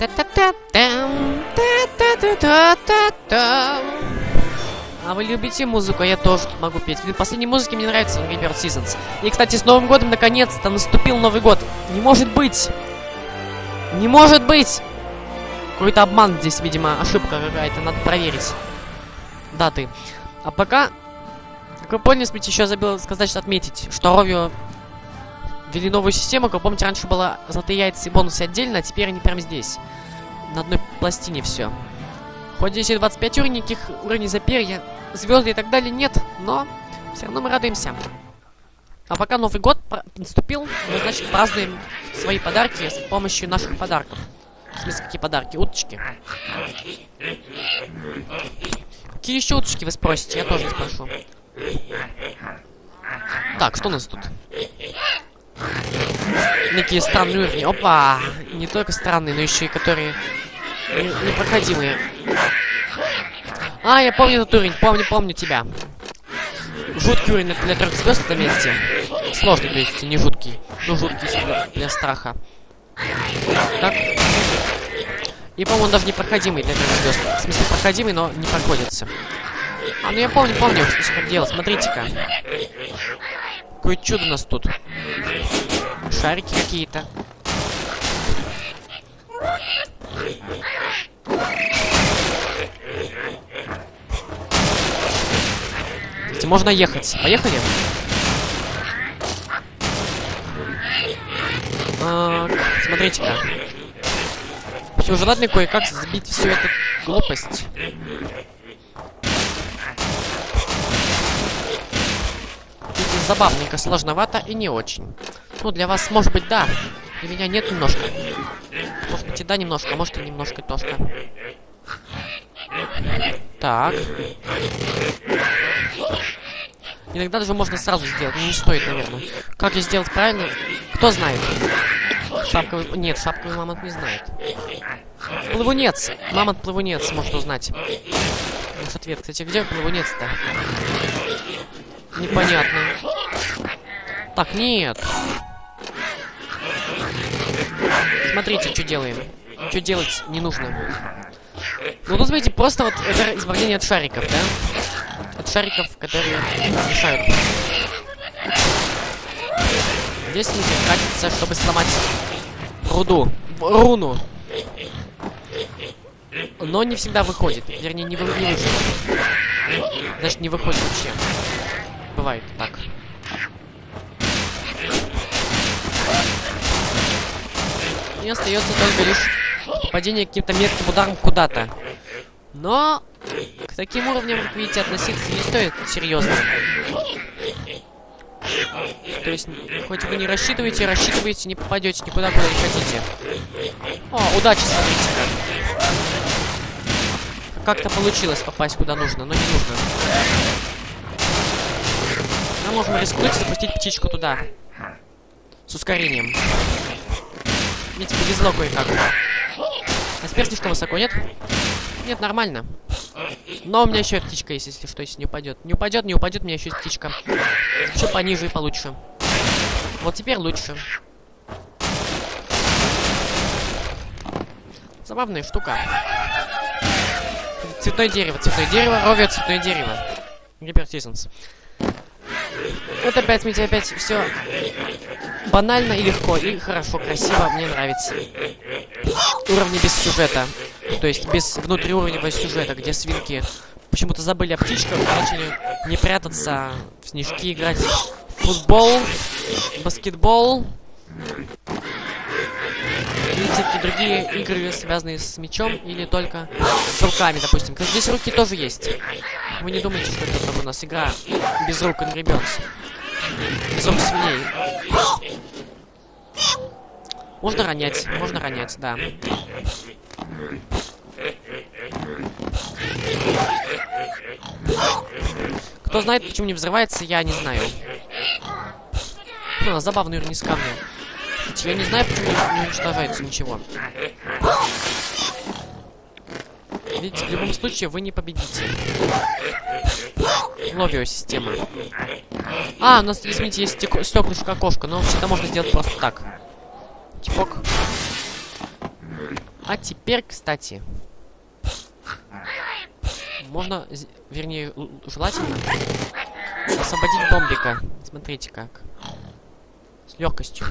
А вы любите музыку, я тоже тут могу петь. Последней музыки мне нравится Angry Birds Seasons. И, кстати, с Новым годом наконец-то наступил Новый год. Не может быть! Не может быть! Какой-то обман здесь, видимо, ошибка какая-то, надо проверить даты. А пока, как вы поняли, смотрите, еще забыл сказать, отметить, что Ровио ввели новую систему. Как вы помните, раньше было золотые яйца и бонусы отдельно, а теперь они прямо здесь. На одной пластине все. Хоть здесь и 25 уровней, никаких уровней за перья, звезды и так далее нет, но все равно мы радуемся. А пока Новый год наступил, мы, значит, празднуем свои подарки с помощью наших подарков. В смысле, какие подарки? Уточки. Какие еще уточки, вы спросите? Я тоже спрошу. Так, что у нас тут? Некие странные уровни. Опа! Не только странные, но еще и которые непроходимые. А, я помню этот уровень. Помню тебя. Жуткий уровень для 3 звезд на месте. Сложный, то есть, не жуткий. Ну, жуткий для страха. Так. И, по-моему, он даже непроходимый для 3 звезд. В смысле, проходимый, но не проходится. А, ну я помню, что дело. Смотрите-ка. Какое чудо у нас тут. Шарики какие-то. Можно ехать. Поехали. Смотрите-ка. Все же ладно кое-как сбить всю эту глупость. Это забавненько, сложновато и не очень. Ну, для вас, может быть, да. Для меня нет немножко. Может быть, и да, немножко, может, и немножко тошка. Так. Иногда даже можно сразу сделать, но не стоит, наверное. Как я сделать правильно? Кто знает? Шапковый... Нет, шапковый мамонт не знает. Плывунец! Мамонт-плывунец может узнать. Может, ответ. Кстати, где плывунец-то? Непонятно. Так, нет. Смотрите, что делаем. Что делать не нужно. Ну, тут, смотрите, просто вот это избавление от шариков, да? От шариков, которые мешают. Здесь люди катятся, чтобы сломать руну. Но не всегда выходит. Вернее, не выходит. Значит, не выходит вообще. Бывает так. Мне остается только лишь... падение каким-то метким ударом куда-то. Но к таким уровням, как видите, относиться не стоит серьезно. То есть, хоть вы не рассчитываете, не попадете никуда, куда не хотите. О, удачи, смотрите-ка. Как-то получилось попасть куда нужно, но не нужно. Мы можем рискнуть и запустить птичку туда. С ускорением. Видите, повезло кое-как. А теперь слишком высоко, нет? Нет, нормально. Но у меня еще птичка есть, если что, если не упадет. Не упадет, у меня еще есть птичка. Еще пониже и получше. Вот теперь лучше. Забавная штука. Цветное дерево. Ровио, цветное дерево. Angry Birds Seasons. Вот опять, смотрите, опять все банально и легко, и хорошо, красиво, мне нравится. Уровни без сюжета, то есть без внутриуровневого сюжета, где свинки почему-то забыли о птичках, начали не прятаться, в снежки играть, футбол, баскетбол. Видите, другие игры, связанные с мячом или только с руками, допустим. Кстати, здесь руки тоже есть. Вы не думаете, что это там у нас игра без рук Angry Birds. Без рук свиней. Можно ронять, да. Кто знает, почему не взрывается, я не знаю. Ну, забавный уровень с камня. Я не знаю, почему не уничтожается ничего. Видите, в любом случае вы не победите. Ровио система. А, у нас, извините, есть стеклышко окошко, но вообще-то можно сделать просто так. Типок. А теперь, кстати, можно, вернее, желательно освободить бомбика. Смотрите как. С легкостью.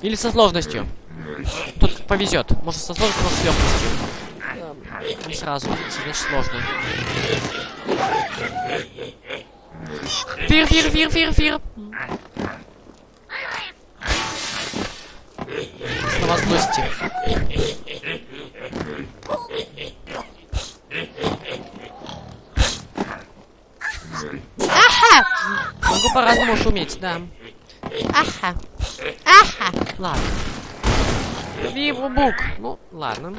Или со сложностью. Тут повезет. Может со сложностью, может с легкостью. Не сразу. Значит, сложно. Фир, фир, фир, фир, фир. На вас злости. Аха! Могу по-разному шуметь, да. Аха! Аха! Ладно. Вибубук! Ну, ладно.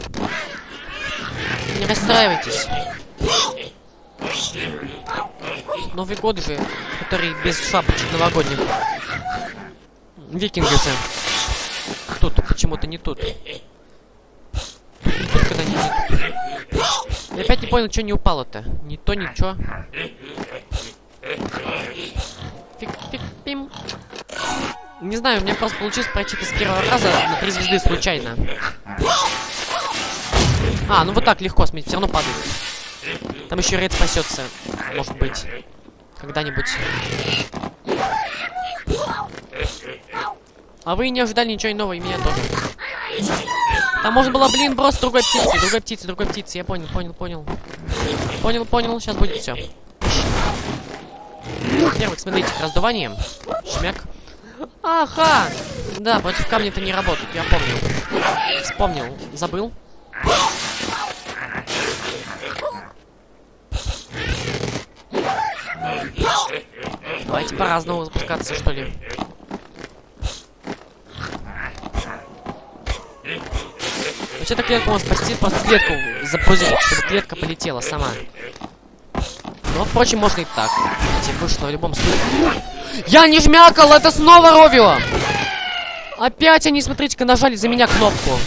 Не расстраивайтесь. Новый год же, который без шапочек новогодних. Викинги же. Тут почему-то не тут. Тут когда не тут. Я опять не понял, что не упало-то. Ни то, ничего. Фик-фик-пим. Не знаю, у меня просто получилось пройти с первого раза на 3 звезды случайно. А, ну вот так легко, смотрите, все равно падает. Там еще рейд спасется, может быть. Когда-нибудь. А вы не ожидали ничего иного, и меня тоже. Там можно было, блин, брос другой птицы, другой птицы, другой птицы. Я понял, понял, понял. Понял, понял, сейчас будет все. Во-первых, смотрите, раздувание. Шмяк. Ага! Да, против камня-то не работает, я помню. Вспомнил, забыл. Давайте по-разному запускаться, что ли. Вообще-то клетку можно спасти, просто клетку запустить, чтобы клетка полетела сама. Но, впрочем, можно и так. Видите, вышло в любом случае. Я не жмякал, это снова Ровио! Опять они, смотрите-ка, нажали за меня кнопку.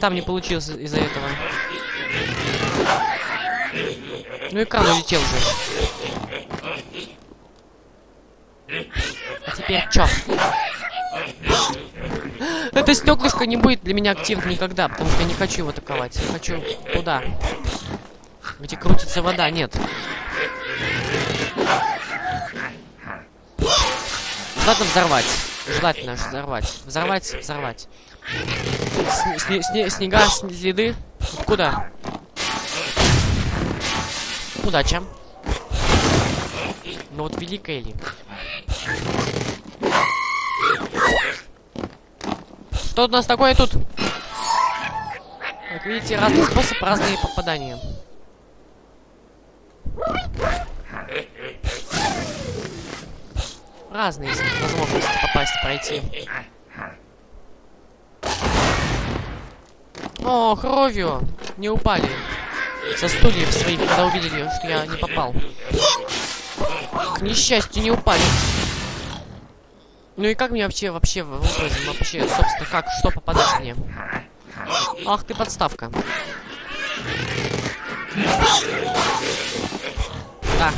Там не получилось из-за этого. Ну экран улетел же. А теперь чё? Это стеклышко не будет для меня активным никогда, потому что я не хочу его атаковать. Я хочу туда, где крутится вода, нет. Желательно взорвать. Желательно взорвать. Взорвать, взорвать. Снега, следы. Куда? Удача. Ну вот великая ли. Что у нас такое тут? Как видите, разный способ, разные попадания. Разные возможности попасть, пройти. О, Ровио! Не упали. Со стульев своих, когда увидели, что я не попал. К несчастью, не упали. Ну и как мне вообще выбросим, вообще, собственно, как, что попадать мне? Ах ты, подставка. Да.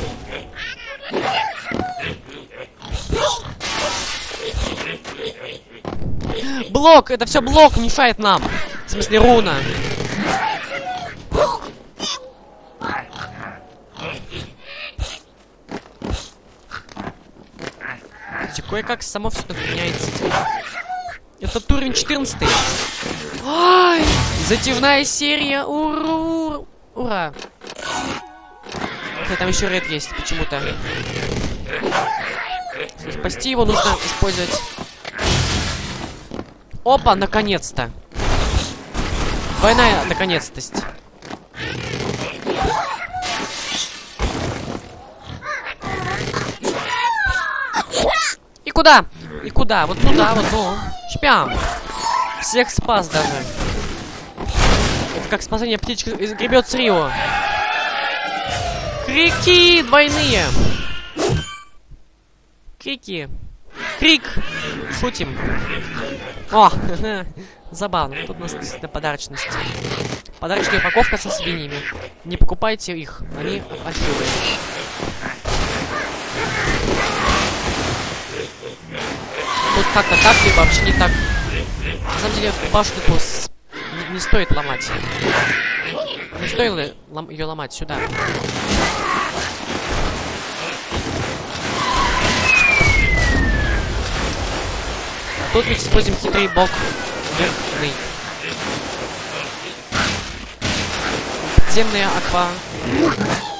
Блок, это все блок мешает нам. В смысле, руна. Кое-как само все меняется. Это турин 14. Ой, затевная серия. Ура! Ура! Там еще рейд есть почему-то. Спасти его нужно использовать. Опа, наконец-то. Двойная наконец-то. И куда? И куда? Вот туда, вот, ну. Шпям. Всех спас даже. Это как спасение птички из гребет с Рио. Крики двойные. Крики. Крик. Шутим. О, забавно. Тут у нас действительно подарочность. Подарочная упаковка со свиньями. Не покупайте их, они фальшивые. Как-то так, либо вообще не так. На самом деле, башенку не стоит ломать. Не стоило ее ломать сюда. Тут ведь используем хитрый бок верхний. Подземная аква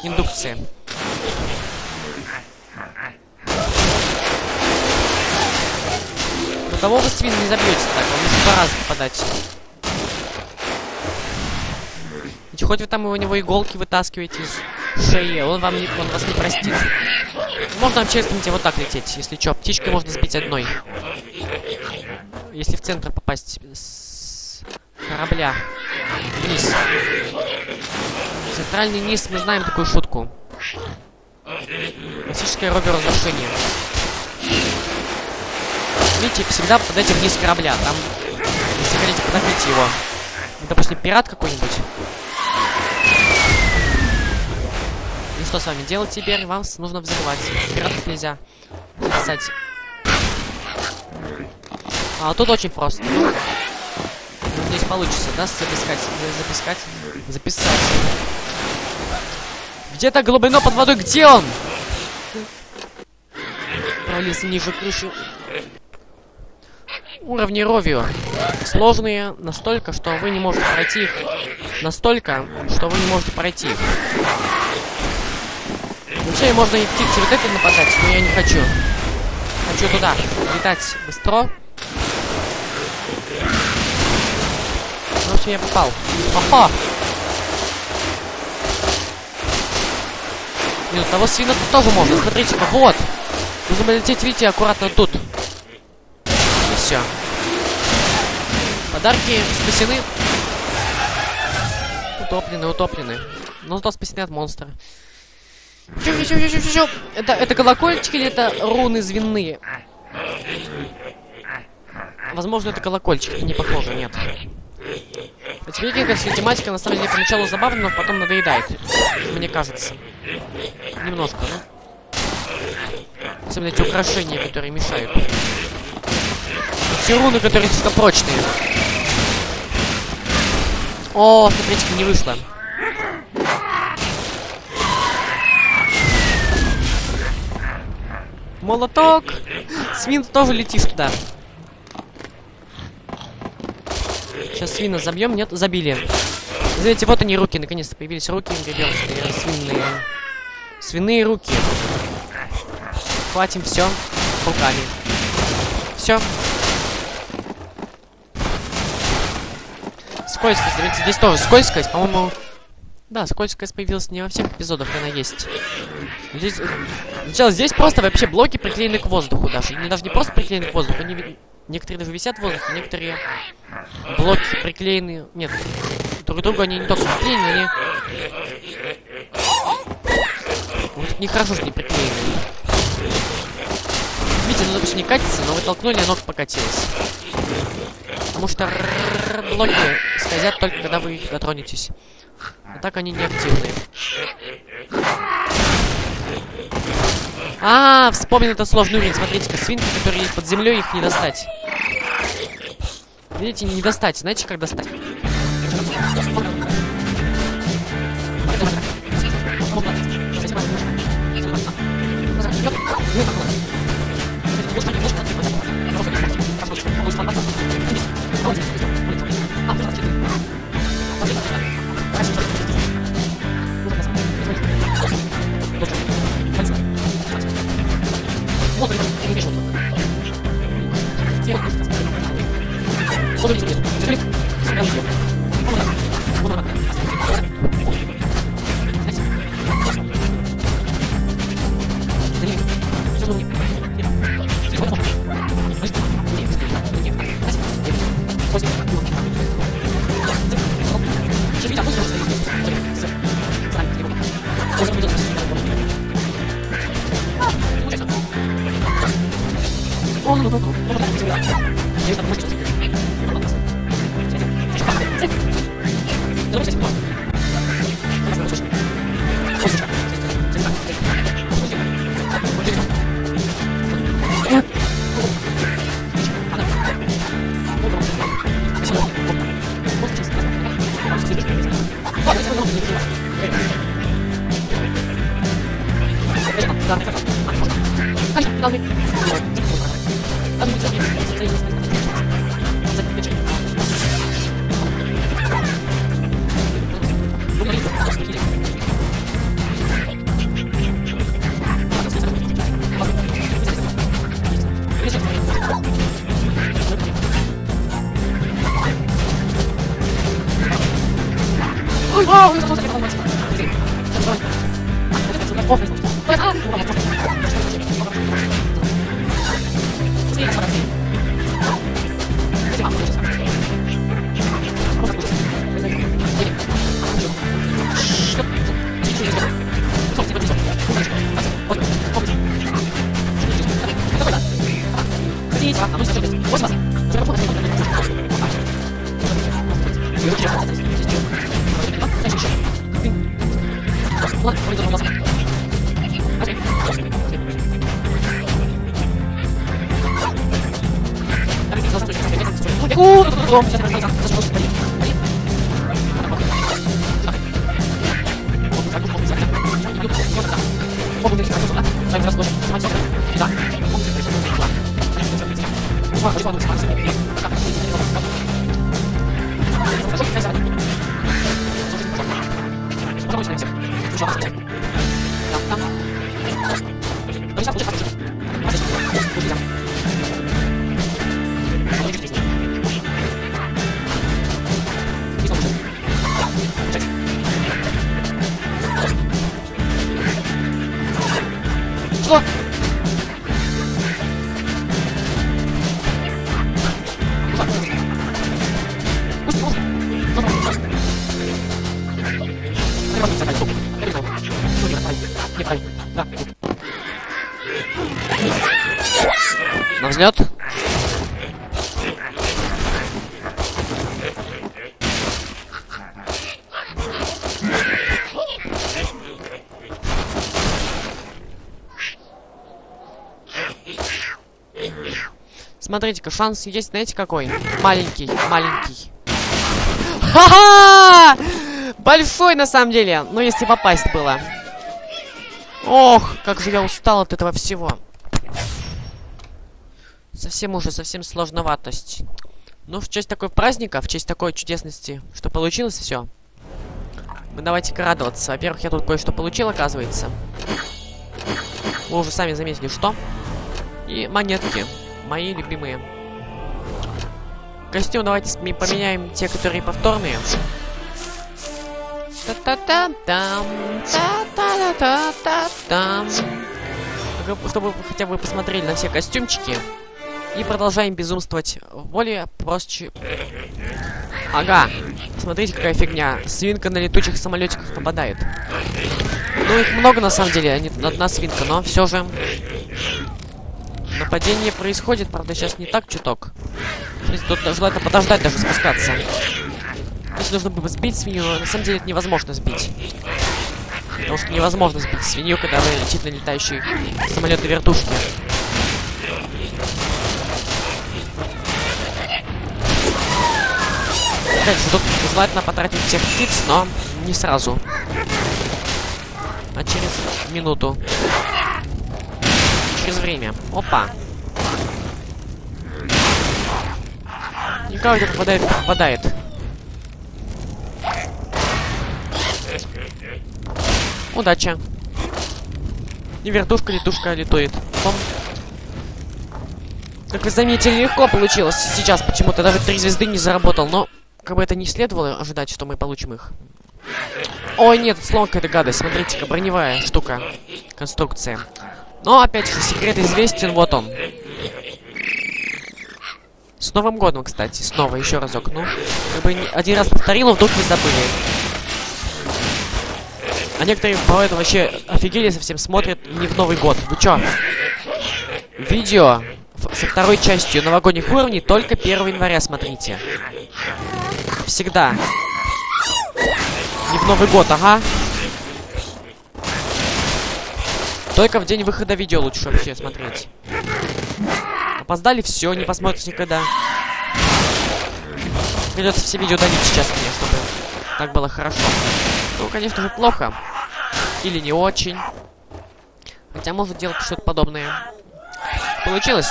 индукция. Но того вы свин не забьете так, он нужно два раза попадать. Ведь хоть вы там у него иголки вытаскиваете из шеи, он вас не простит. Можно общественнуть вот так лететь, если чё, птичкой можно сбить одной. Если в центр попасть с корабля вниз. Центральный низ, мы знаем такую шутку. Классическое робо-разрушение. Видите, всегда попадайте вниз корабля. Там, если хотите, подогните его. Допустим, пират какой-нибудь. И что с вами делать теперь? Вам нужно взрывать. Пиратов нельзя записать. А тут очень просто. Здесь получится, да, записать. Где-то глубина под водой, где он? Пролез ниже крыши. Уровни Ровио сложные настолько, что вы не можете пройти их. Вообще можно и птицы вот этой нападать, но я не хочу. Хочу туда летать быстро. В общем, я попал. Ага! Нет, того свина тут тоже можно. Смотрите-ка, вот! Нужно лететь, видите, аккуратно тут. И все. Подарки спасены. Утоплены. Но зато спасены от монстра. Чё. Это колокольчики или это руны звенные? Возможно, это колокольчики. Не похоже, нет. Эта тематика, на самом деле, поначалу забавна, но потом надоедает. Мне кажется. Немножко, да? Особенно эти украшения, которые мешают. Все руны, которые всегда прочные. О, смотрите, не вышло. Молоток! Свин, тоже летишь туда. Сейчас свина забьем, нет, забили. Знаете, вот они руки, наконец-то появились руки, свиные. Свиные руки. Хватим все руками. Все. Скользкость, смотрите, здесь тоже скользкость, по-моему. Да, скользкость появилась не во всех эпизодах, она есть. Здесь... Сначала здесь просто вообще блоки приклеены к воздуху даже. Они даже не просто приклеены к воздуху, они видны. Некоторые даже висят в воздухе, некоторые блоки приклеены... Нет, друг к другу они не только приклеены, они... Вот нехорошо, что не приклеены. Видите, оно, допустим, не катится, но вы толкнули, оно покатилось. Потому что блоки скользят только, когда вы их дотронетесь. А так они неактивные. А, вспомнил этот сложный уровень. Смотрите-ка, свинки, которые под землей, их не достать. Видите, не достать. Знаете, как достать? Нет? Смотрите-ка, шанс есть, знаете, какой? Маленький, маленький. Ха-ха! Большой, на самом деле. Ну, если попасть было. Ох, как же я устал от этого всего. Совсем уже, совсем сложноватость. Ну, в честь такой праздника, в честь такой чудесности, что получилось все. Мы давайте-ка радоваться. Во-первых, я тут кое-что получил, оказывается. Вы уже сами заметили, что. И монетки. Мои любимые. Костюм давайте поменяем те, которые повторные. Чтобы вы хотя бы посмотрели на все костюмчики. И продолжаем безумствовать более проще. Ага. Смотрите, какая фигня. Свинка на летучих самолетиках нападает. Ну, их много на самом деле, а не одна свинка, но все же. Нападение происходит, правда, сейчас не так чуток. Тут желательно подождать, даже спускаться. Если нужно было сбить свинью, но на самом деле это невозможно сбить. Потому что невозможно сбить свинью, когда она летит на летающие самолеты-вертушки. Тут желательно потратить всех птиц, но не сразу. А через минуту. Через время. Опа. Никого не попадает, попадает. Удача. И вертушка-летушка летует. Пом. Как вы заметили, легко получилось сейчас почему-то. Даже 3 звезды не заработал, но... Как бы это не следовало ожидать, что мы получим их. Ой, нет, словно какая-то гадость. Смотрите-ка, броневая штука. Конструкция. Но, опять же, секрет известен, вот он. С Новым годом, кстати. Снова, еще разок. Ну, как бы один раз повторил, а вдруг не забыли. А некоторые поэтому вообще офигели совсем, смотрят не в Новый год. Вы чё? Видео со второй частью новогодних уровней только 1 января смотрите. Всегда. Не в Новый год, ага. Только в день выхода видео лучше вообще смотреть. Опоздали, все, не посмотрите никогда. Придется все видео удалить сейчас мне, чтобы так было хорошо. Ну, конечно же, плохо. Или не очень. Хотя может делать что-то подобное. Получилось?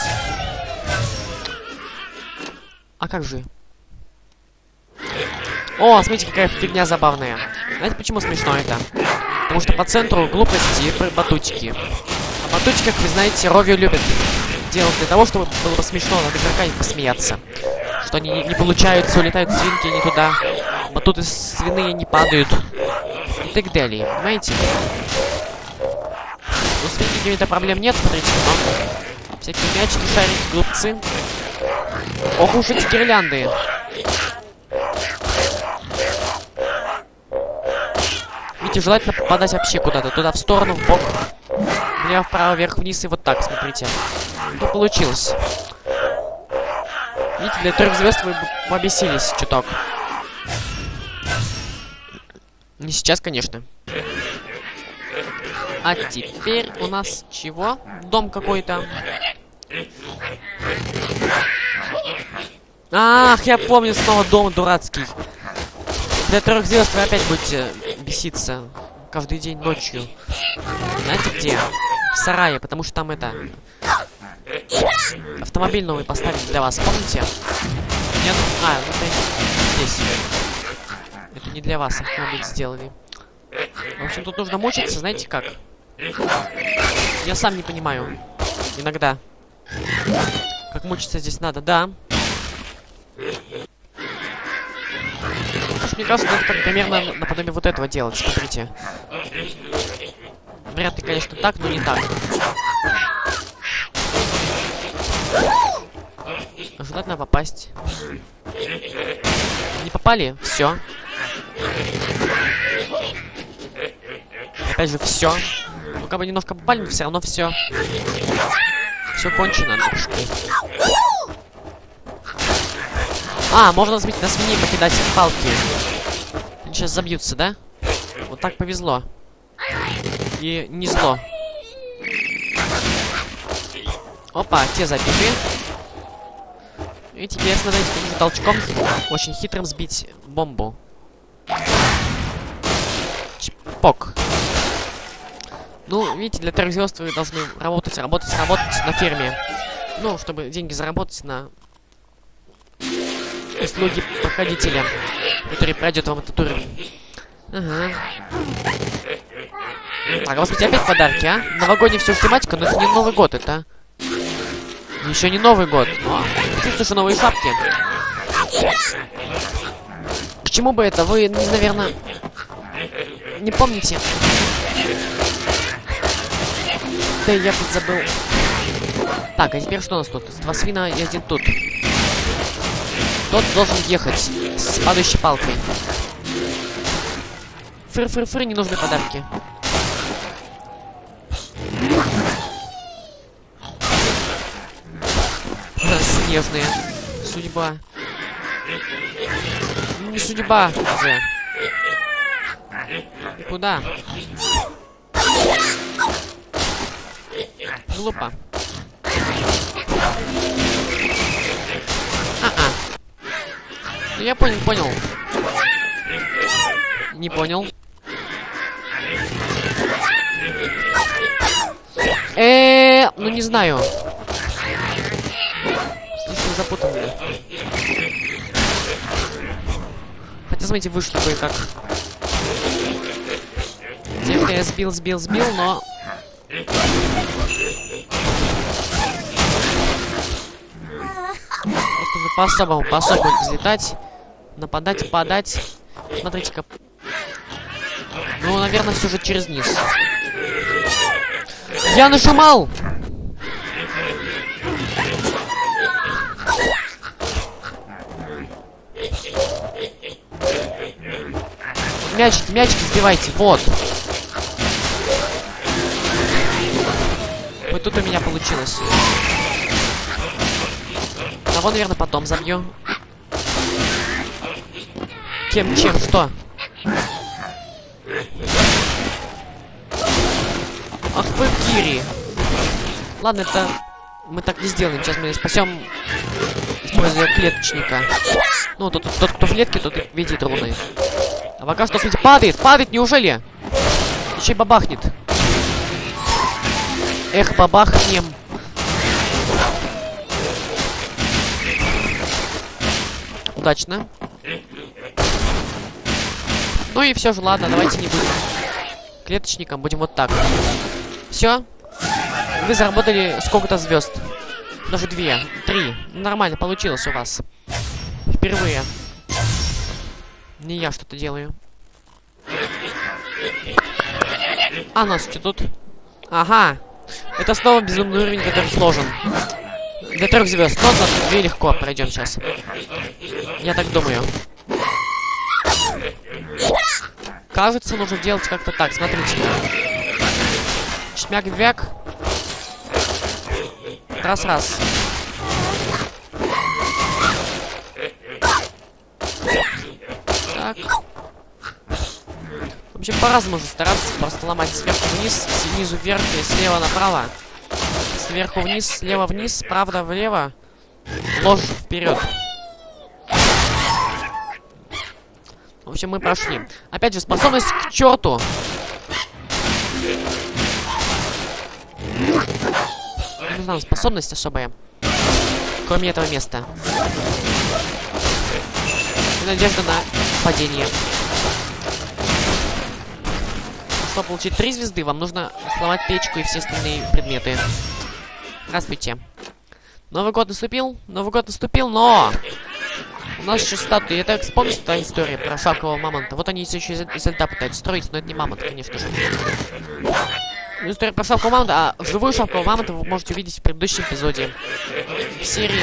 А как же? О, смотрите, какая фигня забавная. Знаете, почему смешно это? Потому что по центру глупости батутики. А батутики, как вы знаете, Ровио любит делать для того, чтобы было бы смешно, над игроками посмеяться. Что они не получаются, улетают свинки не туда, батуты свиные не падают. И так далее, понимаете? Ну, с свинками-то проблем нет, смотрите, но... Всякие мячики, шарики, глупцы. Ох уж эти гирлянды. Видите, желательно попадать вообще куда-то. Туда, в сторону, в бок. Влево, вправо, вверх, вниз. И вот так, смотрите. Что получилось. Видите, для 3 звезд вы обесились чуток. Не сейчас, конечно. А теперь у нас чего? Дом какой-то. Ах, я помню, снова дом дурацкий. Для 3 звезд вы опять будете беситься. Каждый день ночью. Знаете где? В сарае, потому что там это... Автомобиль новый поставили для вас, помните? Нет? А, ну это здесь. Это не для вас автомобиль сделали. В общем, тут нужно мучиться, знаете как? Я сам не понимаю. Иногда. Как мучиться здесь надо, да. Мне кажется, надо примерно наподобие вот этого делать, смотрите. Вряд ли, конечно, так, но не так. Желательно попасть. Не попали? Все. Опять же, все. Ну, как бы немножко попали, но все равно все. Все кончено, дружки. А, можно на свиньи покидать палки. Они сейчас забьются, да? Вот так повезло. И не зло. Опа, те забиты. И теперь, смотрите, нужно толчком очень хитрым сбить бомбу. Чпок. Ну, видите, для 3 звезд вы должны работать на ферме. Ну, чтобы деньги заработать на... услуги проходителя, который пройдет вам этот уровень. Ага. Так, а господи, опять подарки, а? Новогодняя все в тематику, но это не Новый год, это... Еще не Новый год, но... Чувствую, что новые шапки. К чему бы это? Вы, наверное... Не помните? Да, я подзабыл. Так, а теперь что у нас тут? 2 свина и 1 тут. Тот должен ехать с падающей палкой. Фыр-фыр-фыр, не нужны подарки. Снежная судьба. Не судьба уже. Куда? Глупо. А-а. Ну, я понял, понял. Не понял. Ну не знаю. Слишком запутанно. Хотя, смотрите, вышло бы как. Тех-то я сбил, но... Просто уже по-особому взлетать. Нападать, падать. Смотрите-ка. Ну, наверное, все же через низ. Я нашумал! Мячики, мячики сбивайте. Вот. Вот тут у меня получилось. Того, наверное, потом забью. Кем, чем, что? Ах вы, Кири. Ладно, это... Мы так не сделаем. Сейчас мы спасем, используя клеточника. Ну, тот, кто в клетке, тот и видит руны. А пока что, смотрите, падает, неужели? Еще и бабахнет. Эх, бабахнем. Удачно. Ну и все же, ладно, давайте не будем клеточником, будем вот так. Все. Вы заработали сколько-то звезд. Даже 2, 3. Нормально получилось у вас. Впервые. Не я что-то делаю. А нас что тут? Ага. Это снова безумный уровень, который сложен. До 3 звезд. Но за 2 легко пройдем сейчас. Я так думаю. Кажется, нужно делать как-то так. Смотрите. Шмяк-вяк. Раз-раз. Так. В общем, по-разному же стараться. Просто ломать сверху вниз, снизу вверх и слева направо. Сверху вниз, слева вниз, правда влево. Ложь вперед. В общем, мы прошли. Опять же, способность к черту. Не знаю, способность особая. Кроме этого места. И надежда на падение. Чтобы получить 3 звезды, вам нужно сломать печку и все остальные предметы. Здравствуйте. Новый год наступил. Новый год наступил, но... У нас еще статуи. Я так вспомнил, та история про шелкового мамонта. Вот они еще из льда пытаются строить, но это не мамонт, конечно же. История про шелкового мамонта, а живую шелкового мамонта вы можете увидеть в предыдущем эпизоде. В серии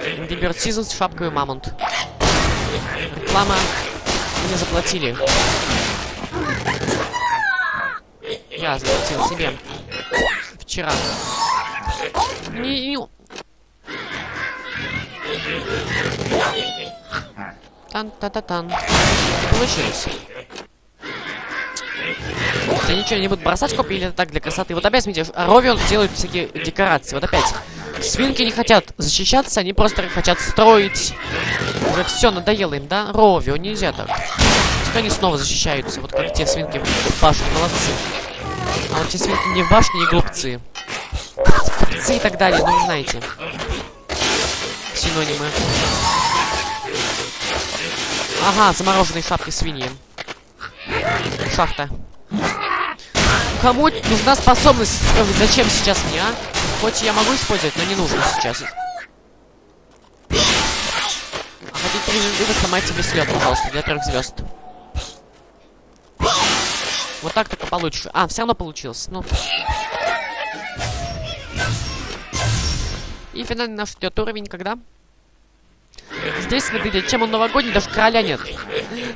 Angry Birds Seasons шапковый мамонт. Реклама. Мне заплатили. Я заплатил себе. Вчера. Не... Тан-та-та-тан. Получилось. Я ничего не буду бросать, копии, или это так для красоты. Вот опять, смотрите, Ровио делают всякие декорации. Вот опять. Свинки не хотят защищаться, они просто хотят строить. Уже все надоело им, да? Ровио, нельзя так. Пускай они снова защищаются, вот как те свинки в башне, молодцы. А вот те свинки не в башне, не глупцы. Глупцы и так далее, ну, знаете. Синонимы. Ага, замороженные шапки свиньи. Шахта. Кому нужна способность? Зачем сейчас мне, а? Хоть я могу использовать, но не нужно сейчас. А хотите 3 звезды, сломайте весь лед, пожалуйста, для 3 звезд. Вот так только получше. А, все равно получилось. Ну. И финальный наш идет уровень, когда? Здесь, смотрите, чем он новогодний, даже короля нет.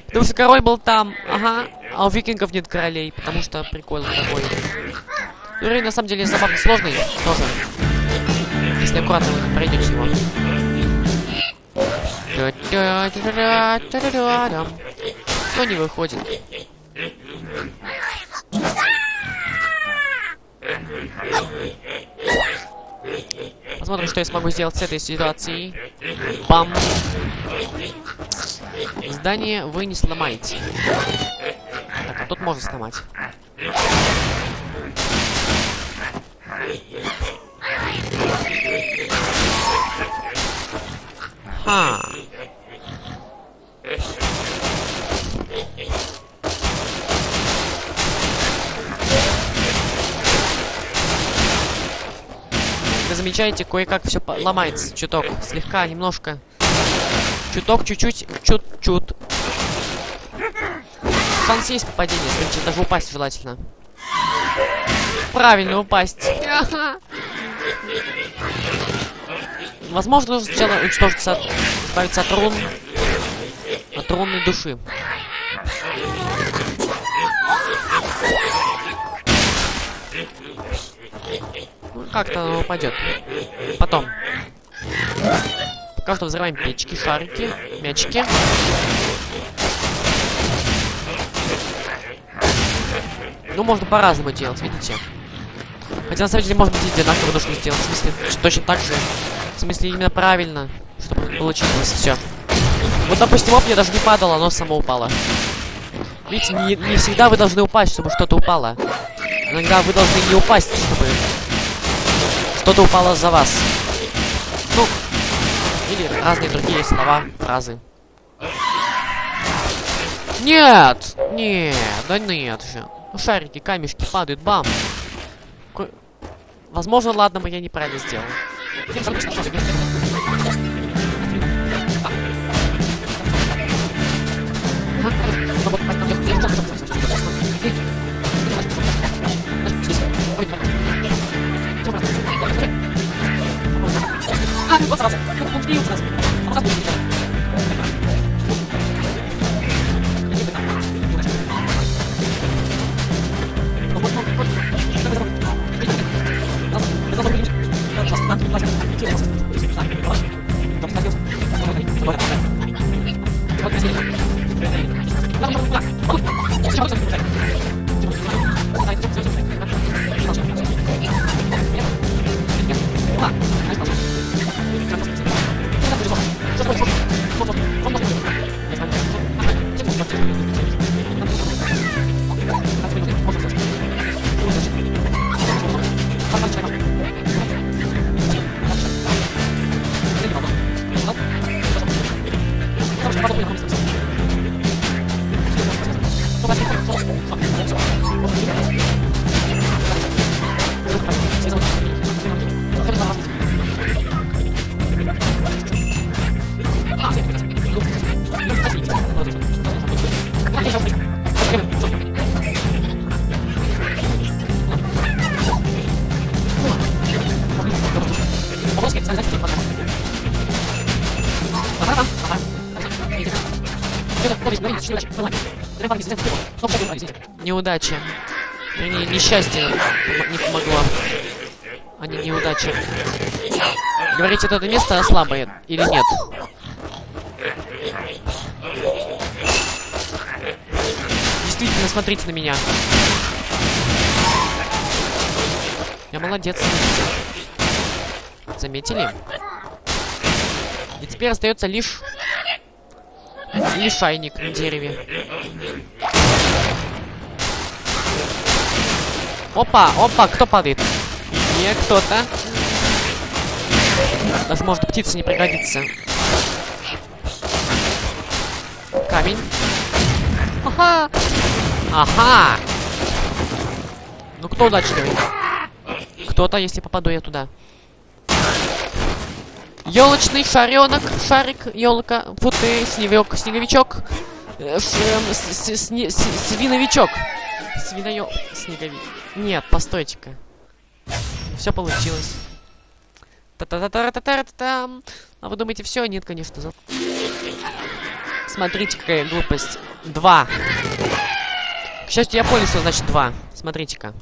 Потому что король был там, ага, а у викингов нет королей, потому что прикол такой. Уровень, на самом деле, забавно сложный, тоже. Если аккуратно вы пройдете его. Но не выходит. Посмотрим, что я смогу сделать с этой ситуацией. Бам. Здание вы не сломаете. Так, а тут можно сломать. Ха. Замечаете, кое-как все ломается чуток, слегка, немножко, чуток, чуть-чуть, чуть-чуть. Шанс есть попадение, значит, даже упасть желательно. Правильно, упасть. Возможно, нужно сначала уничтожиться, избавиться от рун, от рунной души. Ну, как-то оно упадет. Потом. Пока что взрываем печки, шарики, мячики. Ну, можно по-разному делать, видите. Хотя, на самом деле, может быть, одинаково нужно сделать. В смысле, точно так же. В смысле, именно правильно, чтобы получилось все. Вот, допустим, оп, я даже не падала, оно само упало. Видите, не всегда вы должны упасть, чтобы что-то упало. Иногда вы должны не упасть, чтобы... Что-то упало за вас. Ну, или разные другие слова, фразы. Нет! Нет! Да нет же. Шарики, камешки падают, бам! Возможно, ладно, я неправильно сделал. Неудача. Несчастье не помогло. Они неудачи. Говорите, это место слабое или нет? Действительно, смотрите на меня. Я молодец. Заметили? И теперь остается лишь... лишайник на дереве. Опа, опа, кто падает? Не кто-то. Даже может птица не пригодится. Камень. Ага. Ага. Ну кто удачливый? Кто-то, если попаду я туда. Елочный шаренок, шарик, елка, путы, сневек, снеговичок, свиновичок. Свиноё... снеговик. Нет, постойте-ка. Все получилось. Та-та-та-та-та-та-та-там. А вы думаете, все? Нет, конечно. Смотрите, какая глупость. 2. К счастью, я понял, что значит 2. Смотрите-ка.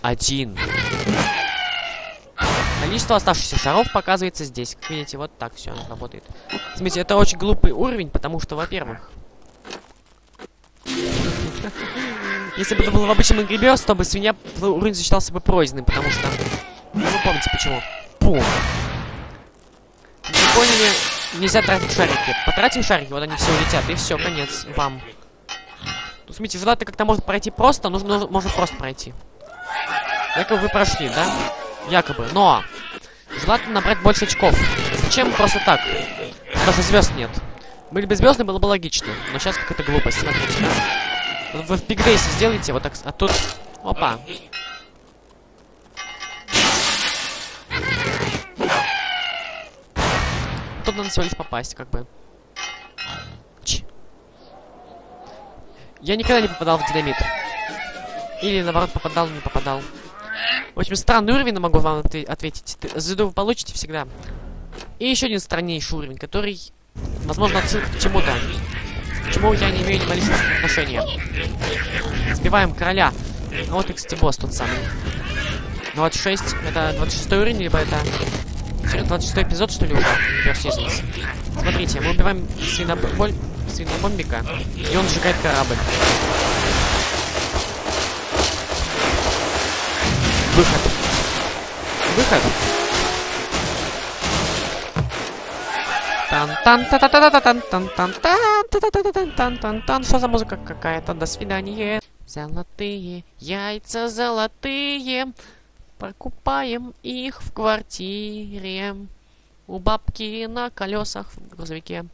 1. Количество оставшихся шаров показывается здесь. Как видите, вот так все работает. Смотрите, это очень глупый уровень, потому что, во-первых... Если бы это было в обычном Angry Birds, то бы свинья уровень засчитался бы пройденным, потому что... Ну, вы помните почему. Пум. Не поняли, нельзя тратить шарики. Потратим шарики, вот они все улетят, и все, конец, бам. Ну, смотрите, желательно как-то можно пройти просто, нужно можно просто пройти. Якобы вы прошли, да? Якобы, но... Желательно набрать больше очков. Зачем просто так? Потому что звезд нет. Были бы звезды, было бы логично. Но сейчас какая-то глупость, смотрите, да? Вы в пикдейсе сделаете, вот так, а тут... Опа. Тут надо всего лишь попасть, как бы. Ч. Я никогда не попадал в динамит. Или, наоборот, попадал, не попадал. В общем, странный уровень, но могу вам ответить. Звезду вы получите всегда. И еще один страннейший уровень, который... Возможно, отсылка к чему-то, к чему я не имею ни малейшего отношения. Сбиваем короля. Ну вот и, кстати, босс тот самый. 26, это 26 уровень, либо это... 26 эпизод, что ли, уже? Смотрите, мы убиваем свинобомбика, и он сжигает корабль. Выход. Выход. Тан-тан-та-та-та-та-тан-тан-тан-тан-тан-тан-тан-тан-тан-тан. Что за музыка какая-то? До свидания. Золотые яйца, золотые. Покупаем их в квартире. У бабки на колесах в грузовике.